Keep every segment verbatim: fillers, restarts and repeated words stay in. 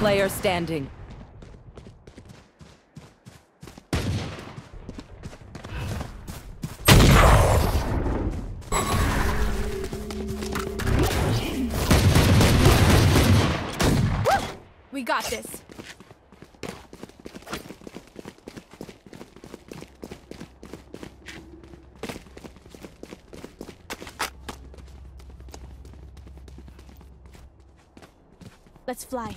player standing. We got this. Let's fly.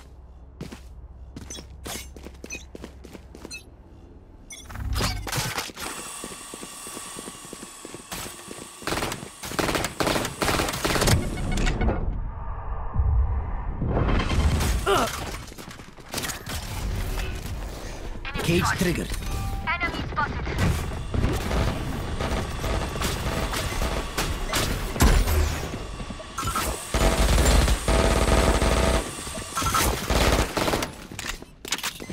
Cage triggered. Enemy spotted.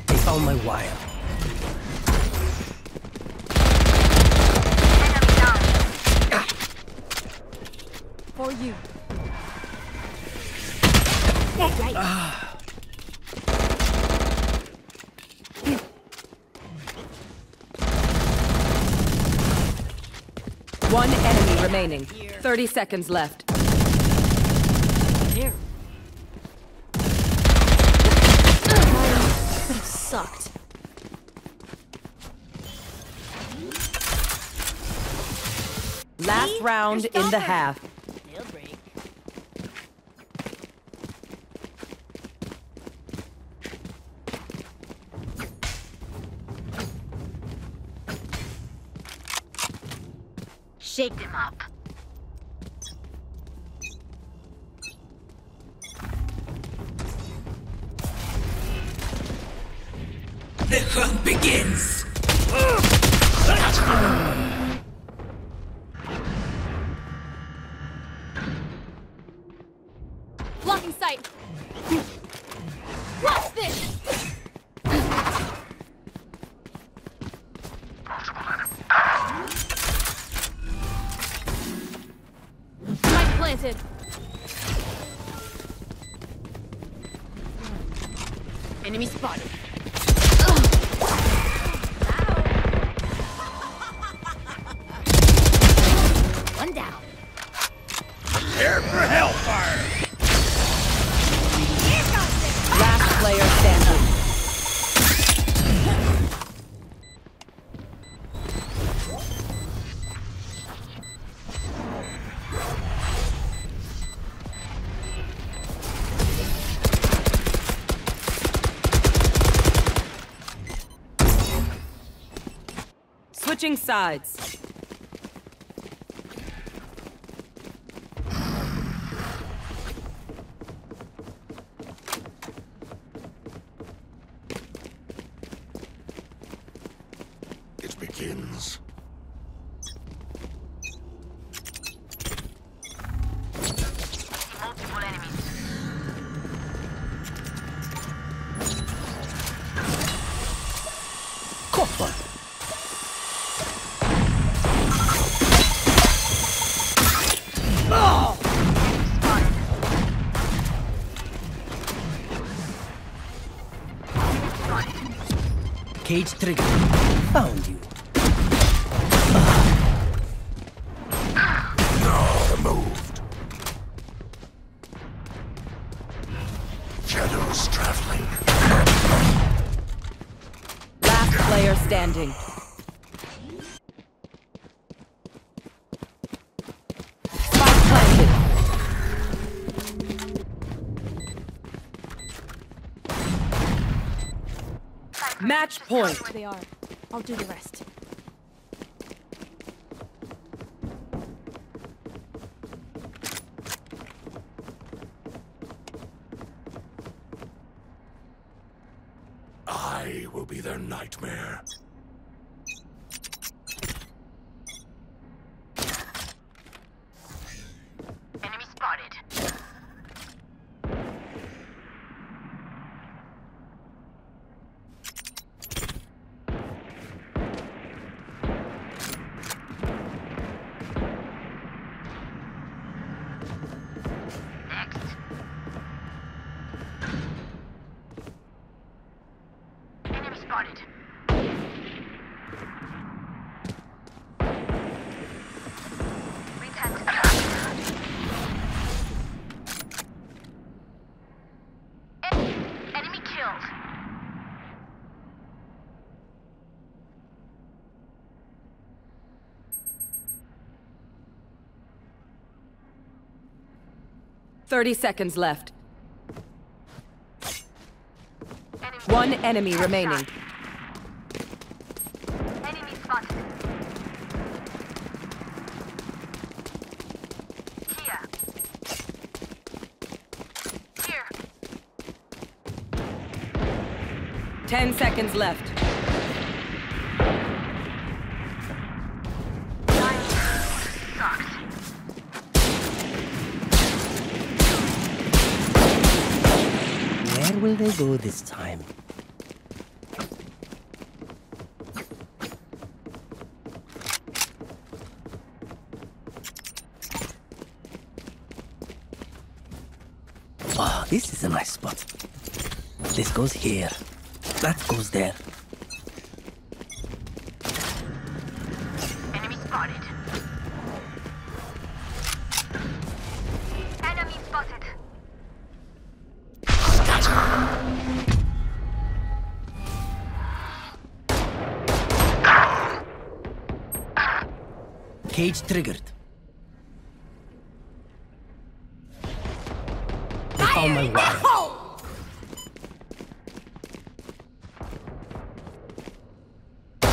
They found my wire. Enemy down. Ah. For you. That's right. Ah. One enemy remaining. Thirty seconds left. Here. That sucked. Last round in the half. Shake them up. The hunt begins. Blocking sight. Watch this. Planted. Enemy spotted. One down. Prepare for hellfire. Last player standing. Switching sides. It begins. Multiple enemies. Copper. Cage trigger. Found you. No, moved. Shadows traveling. Last player standing. Match point. Where they are. I'll do the rest. I will be their nightmare. Enemy spotted. Thirty seconds left. Enemy. One enemy Headshot. remaining. Enemy spotted. Here. Here. Ten seconds left. Where will they go this time? Oh, this is a nice spot. This goes here. That goes there. Enemy spotted. Enemy spotted. Cage triggered. They found my wife. I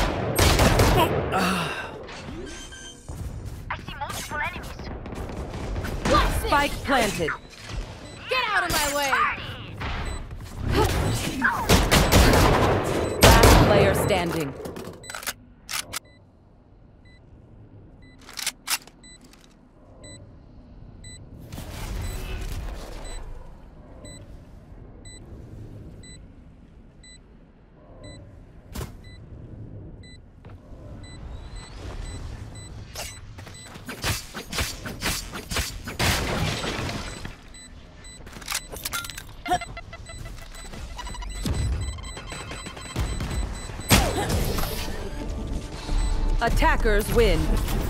see multiple enemies. Spike planted. Get out of my way. Last player standing. Attackers win.